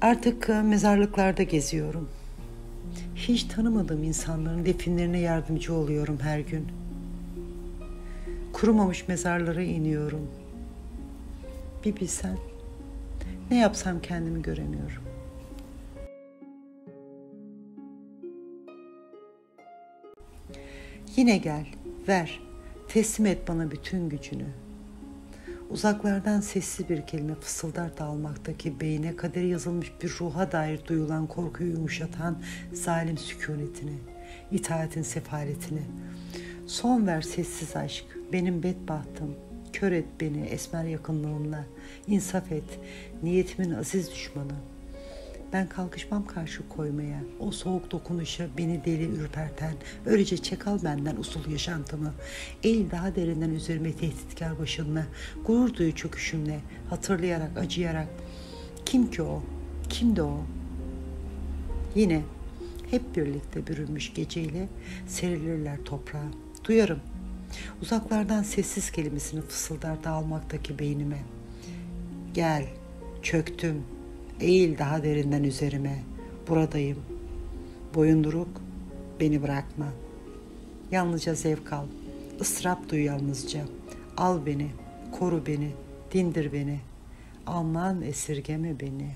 Artık mezarlıklarda geziyorum. Hiç tanımadığım insanların definlerine yardımcı oluyorum her gün. Kurumamış mezarlara iniyorum. Bir bilsen, ne yapsam kendimi göremiyorum. Yine gel, ver, teslim et bana bütün gücünü. Uzaklardan sessiz bir kelime fısıldar da almaktaki beyne kader yazılmış bir ruha dair duyulan korkuyu yumuşatan zalim sükunetini, itaatin sefaletini. Son ver sessiz aşk, benim bedbahtım, kör et beni esmer yakınlığınla, insaf et, niyetimin aziz düşmanı. Ben kalkışmam karşı koymaya, o soğuk dokunuşa beni deli ürperten, öylece çekal benden usul yaşantımı, eğil daha derinden üzerime tehditkar başınla, gurur duyu çöküşümle, hatırlayarak, acıyarak, kim ki o, kimdi o? Yine hep birlikte bürünmüş geceyle serilirler toprağa, duyarım, uzaklardan sessiz kelimesini fısıldar dağılmaktaki beynime, gel, çöktüm, eğil daha derinden üzerime, buradayım. Boyunduruk, beni bırakma. Yalnızca zevk al, ıstırap duy yalnızca. Al beni, koru beni, dindir beni. Aman esirgeme beni.